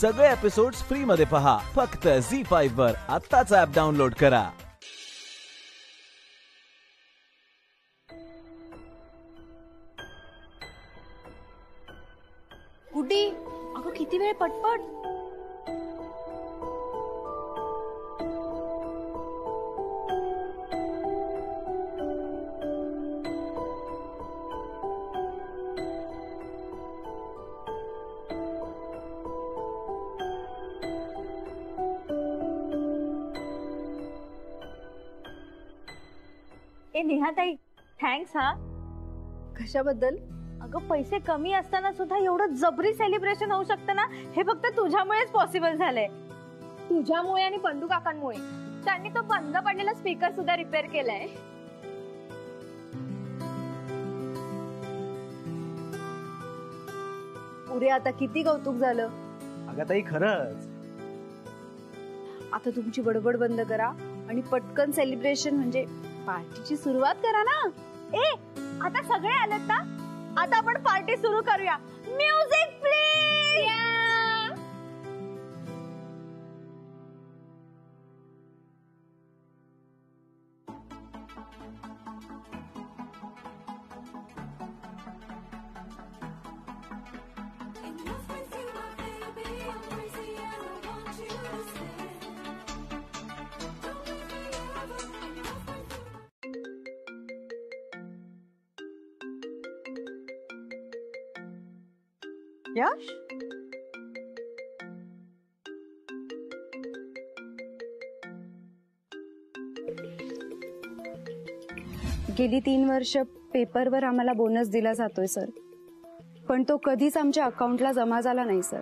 सगळे episodes free मध्ये पहा फक्त Zee5 वर आत्ताच ॲप डाउनलोड करा। गुड्डी अगं किती वेळ पटपट ए नेहा ताई थँक्स हा। कशाबद्दल? अगं पैसे कमी असताना सुद्धा एवढं जबरी सेलिब्रेशन होऊ शकतं ना, हे फक्त तुझ्यामुळेच पॉसिबल झालंय। तुझ्यामुळे आणि पंडू काकांमुळे त्यांनी तो बंद पडलेला स्पीकर सुद्धा रिपेअर केलाय। पुरे आता किती कौतुक झालं। अगं ताई खरंच आता तुमची बडबड बंद करा आणि पटकन सेलिब्रेशन म्हणजे पार्टीची सुरुवात करा ना। ए आता सगळे आलेत ना, आता आपण पार्टी सुरू करूया। Music please. यश गेली 3 वर्ष पेपरवर आम्हाला बोनस दिला जातोय सर, पण तो कधीच आमच्या अकाउंटला जमा झाला नाही सर।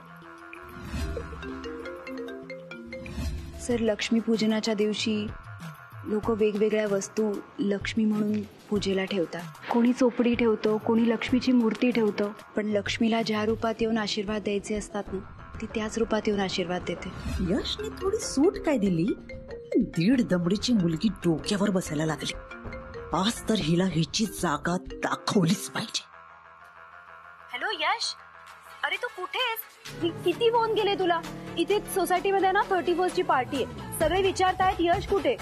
सर लक्ष्मीपूजनाच्या दिवशी लोक वेगवेगळ्या वस्तू लक्ष्मी म्हणून पूजेला ठेवतात। कोणी चोपडी ठेवतो, कोणी लक्ष्मीची मूर्ती ठेवतो, पण लक्ष्मीला ज्या रूपात येऊन आशीर्वाद द्यायचे असतात ना, ती त्याच रूपात येऊन आशीर्वाद देते। यशने थोडी सूट काय दिली, 1.5 दमडीची मुलगी डोक्यावर बसायला लागली। आज तर हिला हिची जागा दाखवलीच पाहिजे। हॅलो यश, अरे तू कुठेस? किती फोन गेले तुला। इथे सोसायटी मध्ये ना 31st ची पार्टी आहे, सगळे विचारतायत यश कुठे।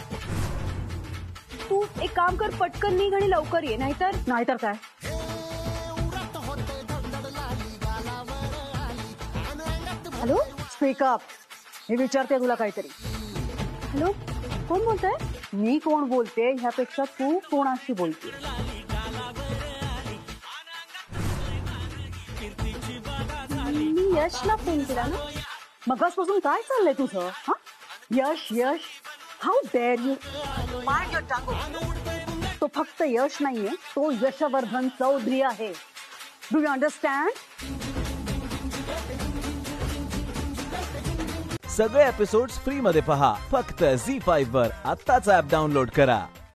तू एक काम कर, पटकन निघ आणि लवकर ये, नाहीतर काय। हॅलो स्पीक अप, मी विचारते तुला काहीतरी। हॅलो कोण बोलतंय? मी कोण बोलते ह्यापेक्षा तू कोणाशी बोलते। मी यशला फोन केला ना, मगासपासून काय चाललंय तुझं? हा Yash Yash, how dare you, my your tongue. तो फक्त यश नाहीये, तो यशवर्धन चौधरी आहे। Do you understand? सगळे एपिसोड्स फ्री मध्ये पहा फक्त Zee5 वर आत्ताच ॲप डाउनलोड करा।